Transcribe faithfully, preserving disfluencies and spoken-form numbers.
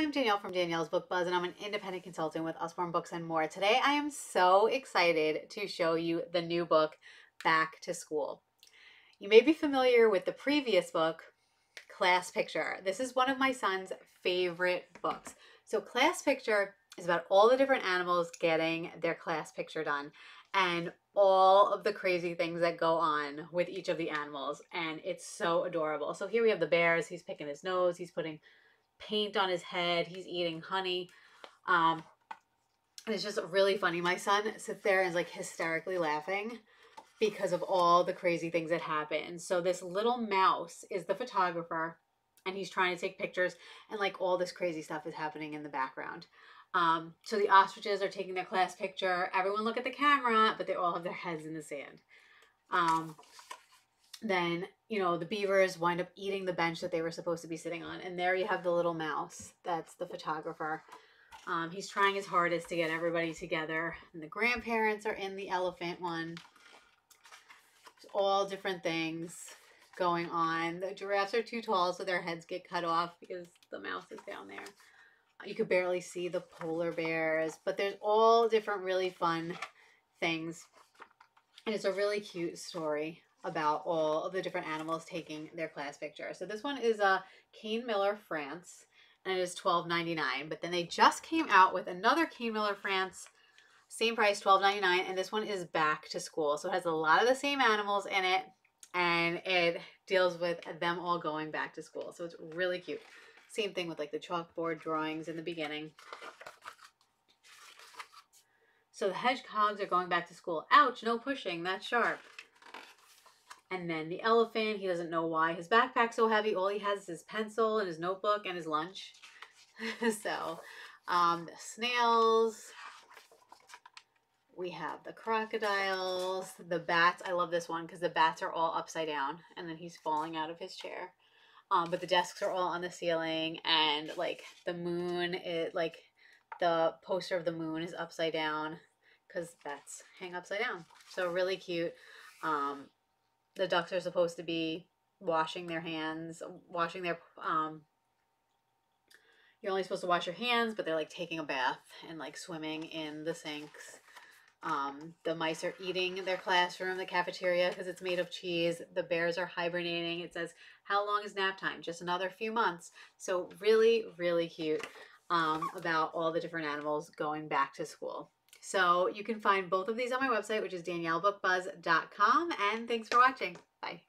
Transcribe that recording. Hi, I'm Danielle from Danielle's Book Buzz, and I'm an independent consultant with Usborne Books and More. Today, I am so excited to show you the new book, Back to School. You may be familiar with the previous book, Class Picture. This is one of my son's favorite books. So Class Picture is about all the different animals getting their class picture done and all of the crazy things that go on with each of the animals. And it's so adorable. So here we have the bears. He's picking his nose. He's putting paint on his head. He's eating honey. Um, and it's just really funny. My son sits there and is like hysterically laughing because of all the crazy things that happen. So this little mouse is the photographer and he's trying to take pictures and like all this crazy stuff is happening in the background. Um, so the ostriches are taking their class picture. Everyone look at the camera, but they all have their heads in the sand. Um, Then, you know, the beavers wind up eating the bench that they were supposed to be sitting on. And there you have the little mouse. That's the photographer. Um, he's trying his hardest to get everybody together. And the grandparents are in the elephant one. There's all different things going on. The giraffes are too tall, so their heads get cut off because the mouse is down there. You could barely see the polar bears. But there's all different really fun things. And it's a really cute story about all of the different animals taking their class picture. So this one is uh, Kane Miller France, and it is twelve ninety-nine. But then they just came out with another Kane Miller France, same price, twelve ninety-nine, and this one is Back to School. So it has a lot of the same animals in it, and it deals with them all going back to school. So it's really cute. Same thing with like the chalkboard drawings in the beginning. So the hedgehogs are going back to school. Ouch, no pushing, that's sharp. And then the elephant, he doesn't know why his backpack's so heavy. All he has is his pencil and his notebook and his lunch. so, um, the snails. We have the crocodiles, the bats. I love this one because the bats are all upside down. And then he's falling out of his chair. Um, but the desks are all on the ceiling. And, like, the moon, it like, the poster of the moon is upside down because bats hang upside down. So, really cute. Um... The ducks are supposed to be washing their hands, washing their, um, you're only supposed to wash your hands, but they're like taking a bath and like swimming in the sinks. Um, the mice are eating their classroom, the cafeteria, because it's made of cheese. The bears are hibernating. It says, how long is nap time? Just another few months. So really, really cute um, about all the different animals going back to school. So you can find both of these on my website, which is Danielle Book Buzz dot com. And thanks for watching. Bye.